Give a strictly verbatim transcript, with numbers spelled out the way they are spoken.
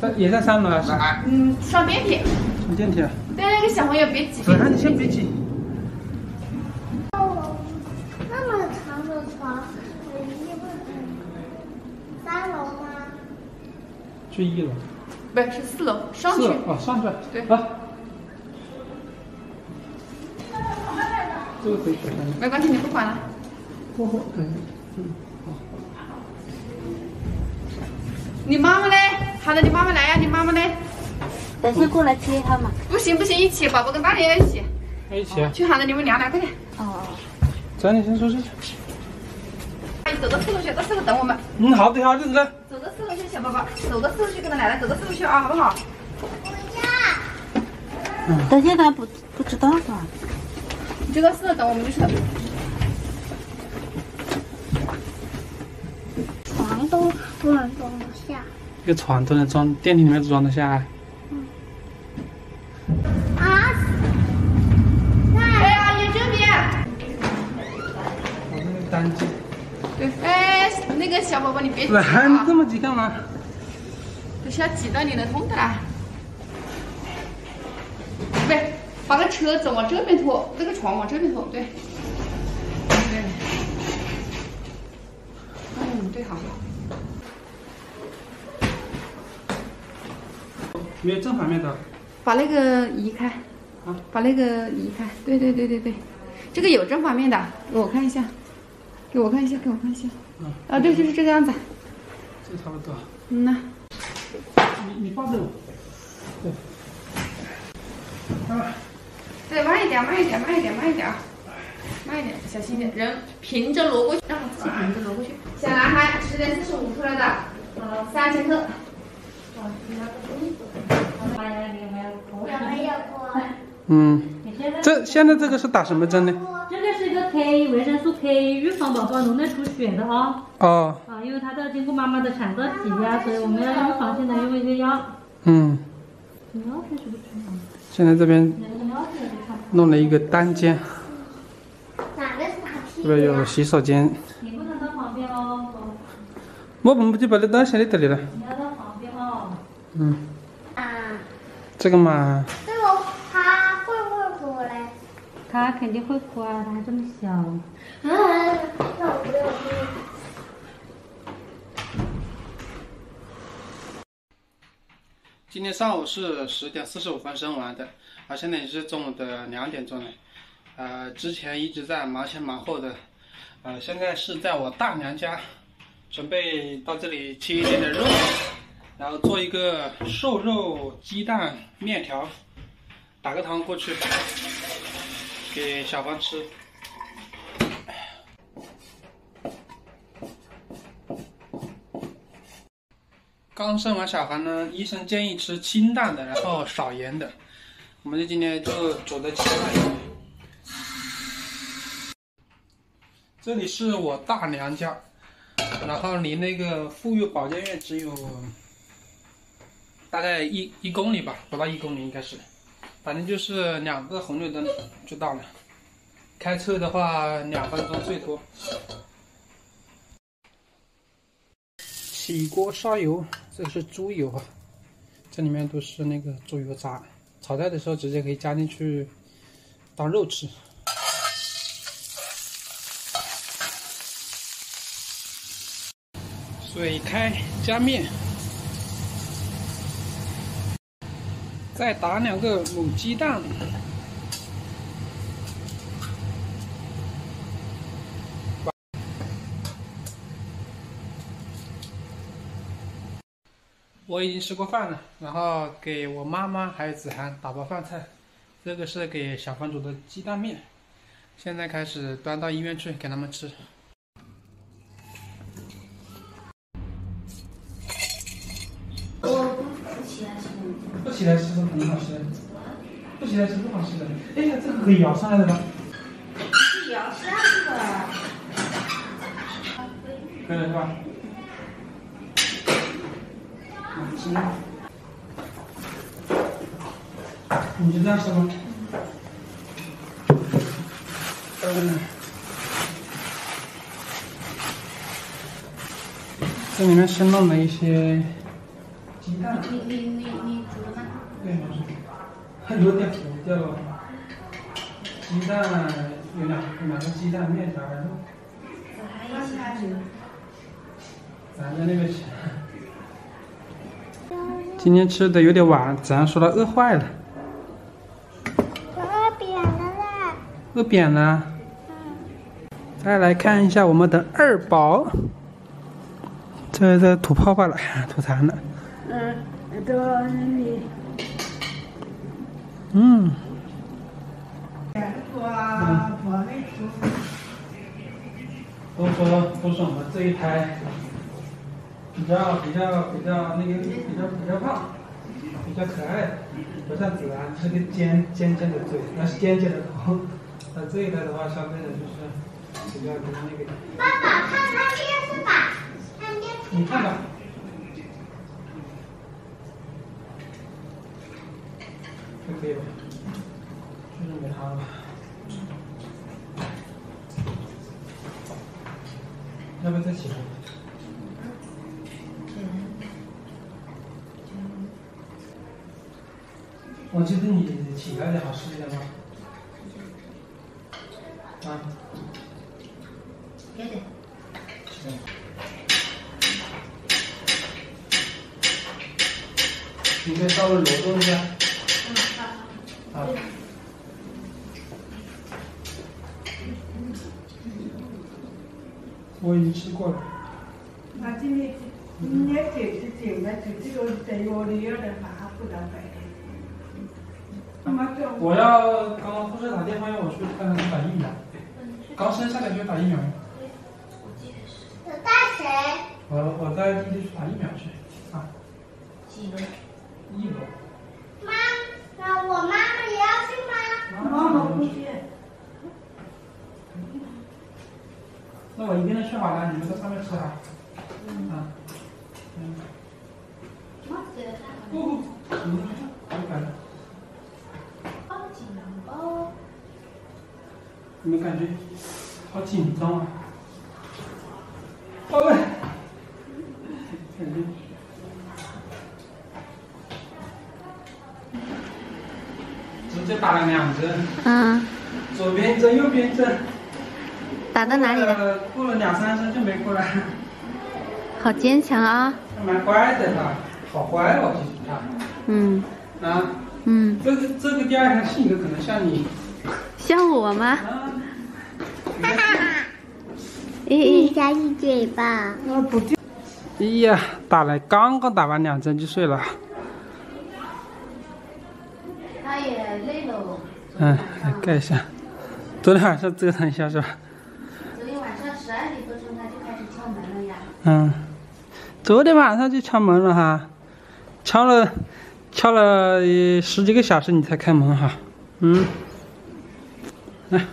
在也在三楼啊？嗯，上电梯。上电梯啊？但那个小朋友别挤。走上，你先别挤。哦，那么长的床，一楼三楼吗？去一楼。不是，是四楼，上去。哦，上去。对。啊。 这个可以解开，没关系，你不管了。不不，嗯嗯，好。你妈妈嘞？喊着你妈妈来呀、啊，你妈妈嘞？等会过来接她嘛。不行不行，一起，宝宝跟大人要一起。一起、啊。去喊着你们娘来，快点。哦。走，你先出去。阿姨，走到四楼去，到四楼等我们。嗯，好的好的，来。走到四楼去，小宝宝，走到四楼去，跟他奶奶走到四楼去啊，好不好？回家。等下他不不知道吧？ 你就到四楼等我们就去了。床都不能装得下。这个床都能装，电梯里面装得下。嗯。啊！哎，阿姨这边。我那个单机。对，哎，那个小宝宝你别挤啊！你这么挤干嘛？等下挤到你能痛的啦。对。 把个车子往这边拖，那个床往这边拖，对，对，嗯，对，好。没有正反面的。把那个移开。啊。把那个移开。对对对对对，这个有正反面的，给我看一下，给我看一下，给我看一下。啊。啊，对，就是这个样子。这个差不多。嗯呐。你你抱着我。对。啊。 对，慢一点，慢一点，慢一点，慢一点啊，慢一点，小心点，人平着挪过去，让自己平着挪过去。小男孩十点四十五出来的，呃，三千克。嗯，这现在这个是打什么针呢？这个是一个 K 维生素 K， 预防宝宝脓内出血的啊、哦。哦。啊，因为他都要经过妈妈的产道挤压，所以我们要预防性的用一些药。嗯。现在这边。 弄了一个单间，这边有洗手间。你不能到旁边哦。我们不就把那东西在这里了。你要到旁边哦。嗯。啊。这个嘛。这个他会不会哭嘞？他肯定会哭啊，他还这么小。啊，那我不要哭。今天上午是十点四十五分生完的。 啊，现在也是中午的两点钟了，呃，之前一直在忙前忙后的，呃，现在是在我大娘家，准备到这里切一点点肉，然后做一个瘦肉鸡蛋面条，打个汤过去给小芳吃。刚生完小孩呢，医生建议吃清淡的，然后少盐的。 我们就今天就煮的清淡一点。这里是我大娘家，然后离那个妇幼保健院只有大概一一公里吧，不到一公里应该是，反正就是两个红绿灯就到了。开车的话两分钟最多。起锅烧油，这是猪油啊，这里面都是那个猪油渣。 炒菜的时候直接可以加进去当肉吃。水开加面，再打两个母鸡蛋，我已经吃过饭了，然后给我妈妈还有子涵打包饭菜，这个是给小房煮的鸡蛋面，现在开始端到医院去给他们吃。我不起来吃，不起来吃是很好吃的，不起来吃不好吃的。哎呀，这个可以摇上来的吗？是摇上的。可以了是吧？ 你就这样吃吧。嗯。这里面是弄了一些你看，你你你你煮的慢。对，它有点糊掉了。鸡蛋有两有两个鸡蛋，面条还是？我还一起还行。咱家那个钱。今天吃的有点晚，子安说他饿坏了。我饿扁了啦。饿扁了。嗯。再来看一下我们的二宝。 这这吐泡泡了，吐痰了。嗯，都你。嗯。哇，我那猪。都说都说我们这一胎比较比较比较那个比较比较胖，比较可爱，不像子安是个尖尖尖的嘴，那是尖尖的头。那这一胎的话，相对的就是比较比较那个。爸爸看看电视吧。 你看吧，就可以了，就是给他吧。要不要再起来？我觉得你起来的好吃一点吗？啊？有点。起来。 你再稍微挪动一下。嗯，好。好。我已经吃过了。那今天，今天姐姐姐呢？姐姐都在窝里有点麻不能摆。妈妈叫我。我要刚刚护士打电话让我去看看打疫苗。刚生下来就打疫苗。我记得是。我带谁？我我带弟弟去打疫苗去啊。几个？ 一楼。妈，那我妈妈也要去吗？妈妈不去。那我一个人去好了，你们在上面吃啊。嗯。啊。嗯。妈姐的菜。不不，你们看，我感觉。好紧张哦。你们感觉好紧张啊！宝贝。感觉。 就打了两针，嗯，左边一针，右边一针，打到哪里了？过了两三针就没过来。好坚强啊！蛮乖的他，好乖哦，其实他。嗯。啊。嗯。这个这个第二个性格可能像你。像我吗？哈哈。你加一嘴巴。我不对。哎呀，打了刚刚打完两针就睡了。 嗯，来盖一下。昨天晚上折腾一下是吧？昨天晚上十二点多钟他就开始敲门了呀。嗯，昨天晚上就敲门了哈，敲了敲了十几个小时你才开门哈。嗯，来。